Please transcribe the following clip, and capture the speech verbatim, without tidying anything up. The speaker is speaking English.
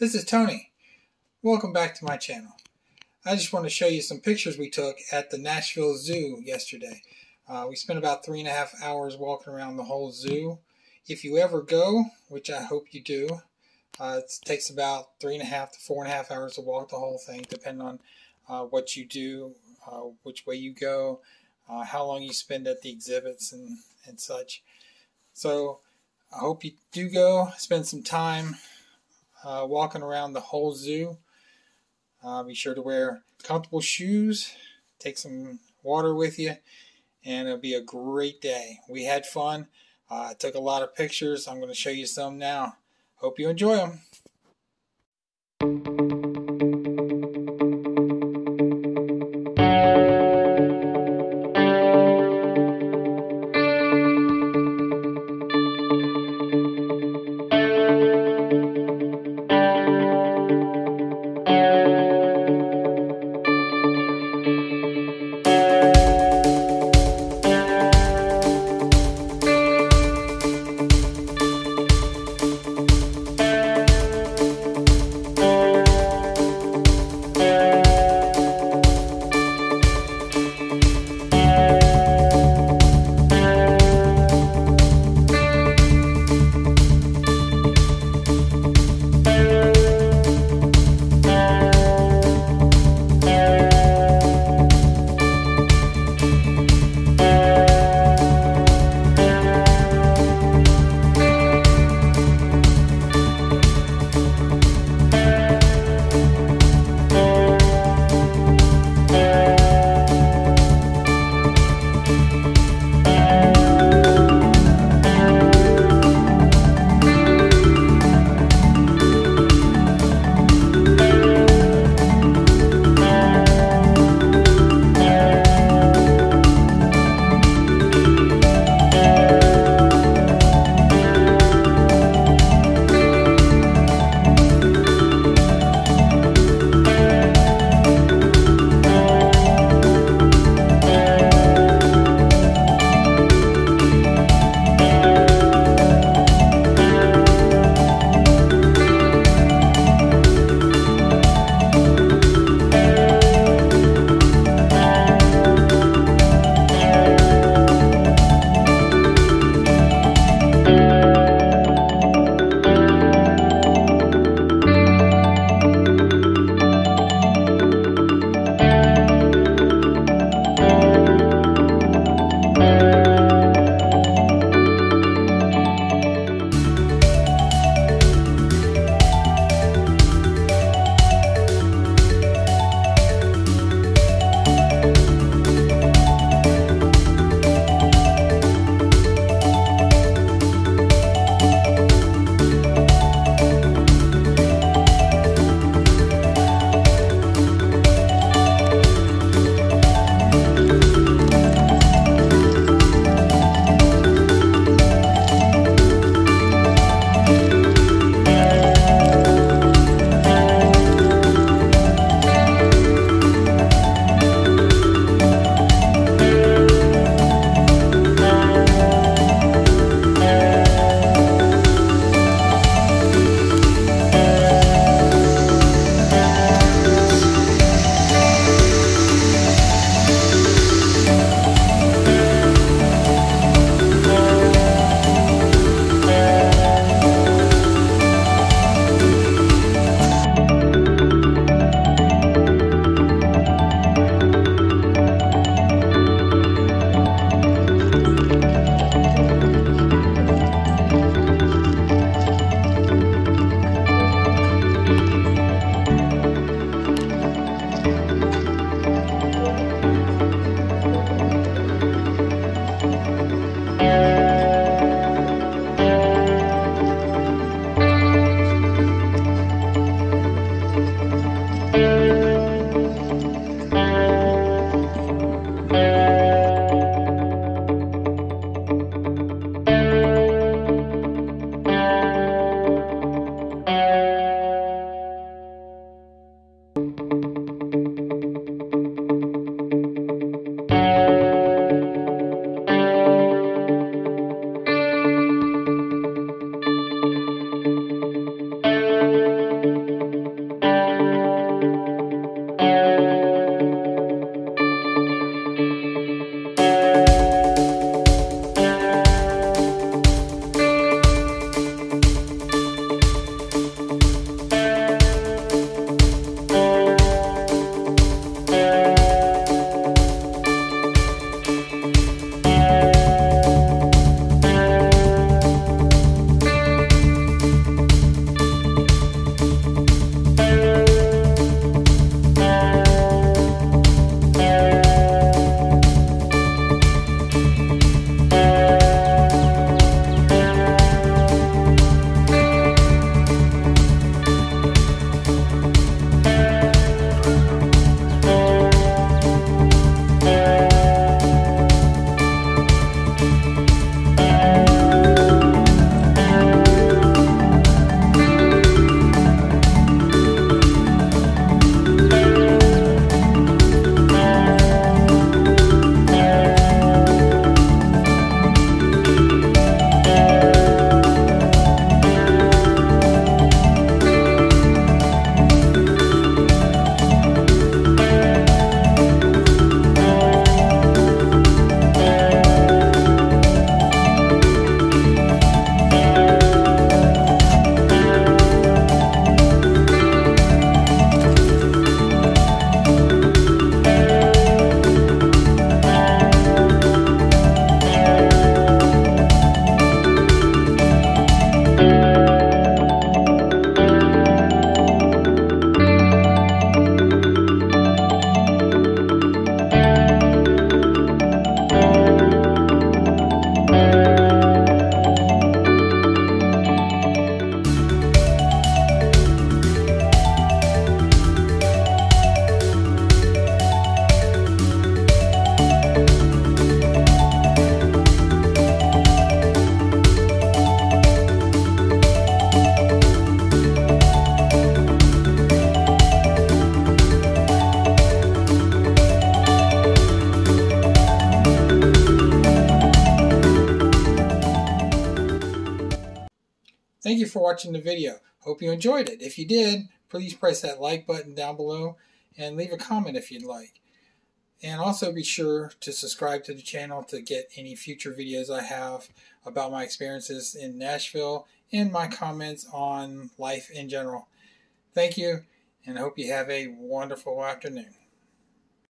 This is Tony. Welcome back to my channel. I just want to show you some pictures we took at the Nashville Zoo yesterday. Uh, we spent about three and a half hours walking around the whole zoo. If you ever go, which I hope you do, uh, it takes about three and a half to four and a half hours to walk the whole thing, depending on uh, what you do, uh, which way you go, uh, how long you spend at the exhibits and, and such. So I hope you do go, spend some time Uh, walking around the whole zoo. Uh, be sure to wear comfortable shoes, take some water with you, and it'll be a great day. We had fun. I uh, took a lot of pictures. I'm going to show you some now. Hope you enjoy them. Thank you for watching the video. Hope you enjoyed it. If you did, please press that like button down below and leave a comment if you'd like. And also be sure to subscribe to the channel to get any future videos I have about my experiences in Nashville and my comments on life in general. Thank you, and I hope you have a wonderful afternoon.